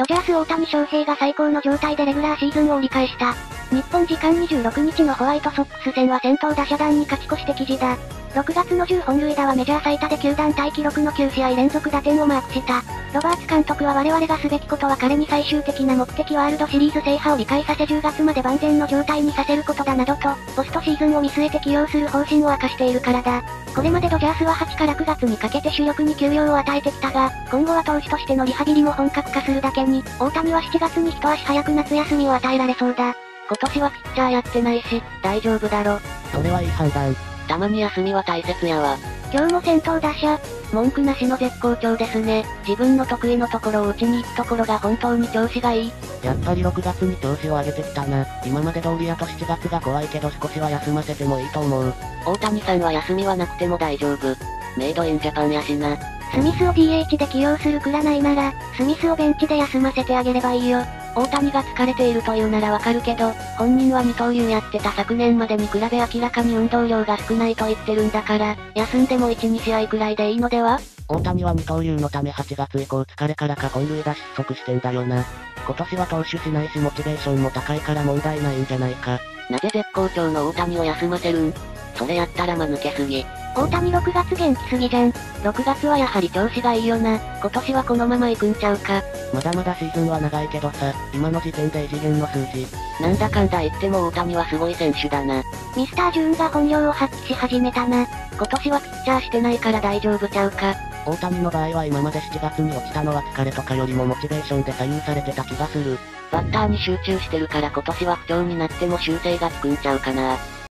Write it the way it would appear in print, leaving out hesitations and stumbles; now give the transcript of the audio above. ドジャース大谷翔平が最高の状態でレギュラーシーズンを折り返した。日本時間26日のホワイトソックス戦は先頭打者団に勝ち越して記事だ。6月の10本塁打はメジャー最多で球団タイ記録の9試合連続打点をマークした。ロバーツ監督は我々がすべきことは彼に最終的な目的ワールドシリーズ制覇を理解させ10月まで万全の状態にさせることだなどと、ポストシーズンを見据えて起用する方針を明かしているからだ。これまでドジャースは8から9月にかけて主力に休養を与えてきたが、今後は投手としてのリハビリも本格化するだけに、大谷は7月に一足早く夏休みを与えられそうだ。今年はピッチャーやってないし、大丈夫だろ。それはいい判断。たまに休みは大切やわ。今日も先頭打者、文句なしの絶好調ですね。自分の得意のところを打ちに行くところが本当に調子がいい。やっぱり6月に調子を上げてきたな。今まで通りやと7月が怖いけど少しは休ませてもいいと思う。大谷さんは休みはなくても大丈夫。メイドインジャパンやしな。スミスを DH で起用するくらないなら、スミスをベンチで休ませてあげればいいよ。大谷が疲れているというならわかるけど、本人は二刀流やってた昨年までに比べ明らかに運動量が少ないと言ってるんだから、休んでも1、2試合くらいでいいのでは？大谷は二刀流のため8月以降疲れからか本塁打失速してんだよな。今年は投手しないしモチベーションも高いから問題ないんじゃないか。なぜ絶好調の大谷を休ませるん？それやったら間抜けすぎ。大谷6月元気すぎじゃん。6月はやはり調子がいいよな。今年はこのまま行くんちゃうか。まだまだシーズンは長いけどさ、今の時点で異次元の数字。なんだかんだ言っても大谷はすごい選手だな。ミスター・ジューンが本領を発揮し始めたな。今年はピッチャーしてないから大丈夫ちゃうか。大谷の場合は今まで7月に落ちたのは疲れとかよりもモチベーションで左右されてた気がする。バッターに集中してるから今年は不調になっても修正がつくんちゃうかな。